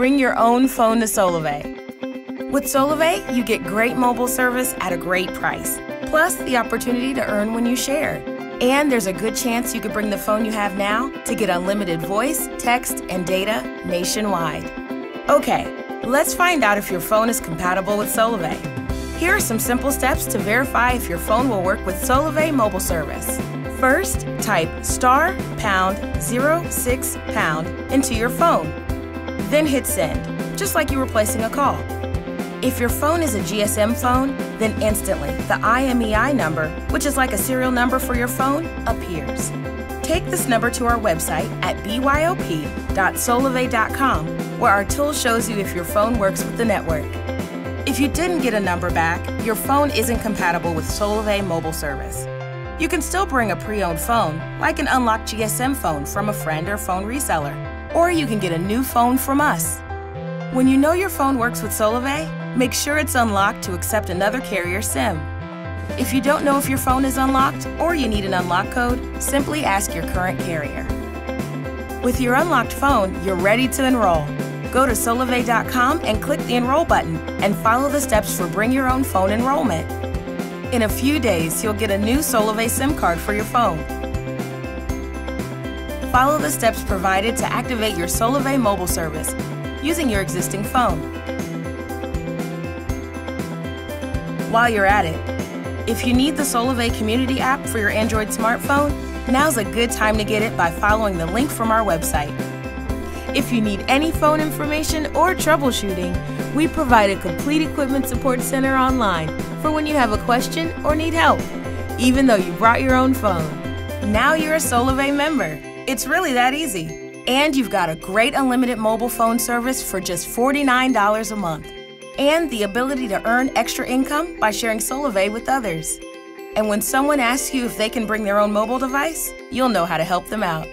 Bring your own phone to Solvay. With Solvay, you get great mobile service at a great price, plus the opportunity to earn when you share. And there's a good chance you could bring the phone you have now to get unlimited voice, text, and data nationwide. Okay, let's find out if your phone is compatible with Solvay. Here are some simple steps to verify if your phone will work with Solvay mobile service. First, type *#06# into your phone. Then hit send, just like you were placing a call. If your phone is a GSM phone, then instantly the IMEI number, which is like a serial number for your phone, appears. Take this number to our website at byop.solvay.com, where our tool shows you if your phone works with the network. If you didn't get a number back, your phone isn't compatible with Solvay mobile service. You can still bring a pre-owned phone, like an unlocked GSM phone from a friend or phone reseller, or you can get a new phone from us. When you know your phone works with Solvay, make sure it's unlocked to accept another carrier SIM. If you don't know if your phone is unlocked or you need an unlock code, simply ask your current carrier. With your unlocked phone, you're ready to enroll. Go to solvay.com and click the Enroll button and follow the steps for Bring Your Own Phone enrollment. In a few days, you'll get a new Solvay SIM card for your phone. Follow the steps provided to activate your Solvay mobile service using your existing phone. While you're at it, if you need the Solvay Community app for your Android smartphone, now's a good time to get it by following the link from our website. If you need any phone information or troubleshooting, we provide a complete equipment support center online for when you have a question or need help, even though you brought your own phone. Now you're a Solvay member. It's really that easy. And you've got a great unlimited mobile phone service for just $49 a month. And the ability to earn extra income by sharing Solvay with others. And when someone asks you if they can bring their own mobile device, you'll know how to help them out.